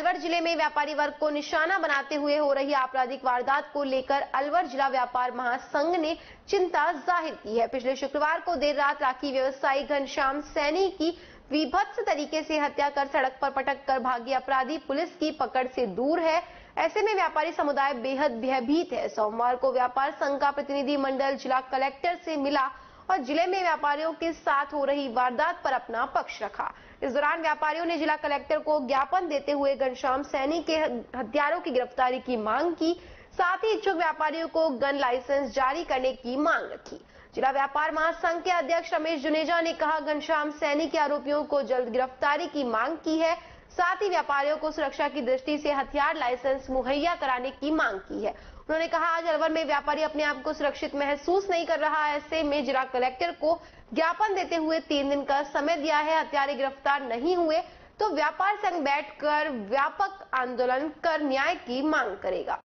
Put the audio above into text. अलवर जिले में व्यापारी वर्ग को निशाना बनाते हुए हो रही आपराधिक वारदात को लेकर अलवर जिला व्यापार महासंघ ने चिंता जाहिर की है। पिछले शुक्रवार को देर रात राखी व्यवसायी घनश्याम सैनी की विभत्स तरीके से हत्या कर सड़क पर पटक कर भागी अपराधी पुलिस की पकड़ से दूर है। ऐसे में व्यापारी समुदाय बेहद भयभीत है। सोमवार को व्यापार संघ का प्रतिनिधि मंडल जिला कलेक्टर से मिला और जिले में व्यापारियों के साथ हो रही वारदात पर अपना पक्ष रखा। इस दौरान व्यापारियों ने जिला कलेक्टर को ज्ञापन देते हुए घनश्याम सैनी के हत्यारों की गिरफ्तारी की मांग की, साथ ही इच्छुक व्यापारियों को गन लाइसेंस जारी करने की मांग रखी। जिला व्यापार महासंघ के अध्यक्ष रमेश जुनेजा ने कहा, घनश्याम सैनी के आरोपियों को जल्द गिरफ्तारी की मांग की है, साथ ही व्यापारियों को सुरक्षा की दृष्टि से हथियार लाइसेंस मुहैया कराने की मांग की है। उन्होंने कहा, आज अलवर में व्यापारी अपने आप को सुरक्षित महसूस नहीं कर रहा है। ऐसे में जिला कलेक्टर को ज्ञापन देते हुए 3 दिन का समय दिया है। हत्यारे गिरफ्तार नहीं हुए तो व्यापार संघ बैठकर व्यापक आंदोलन कर न्याय की मांग करेगा।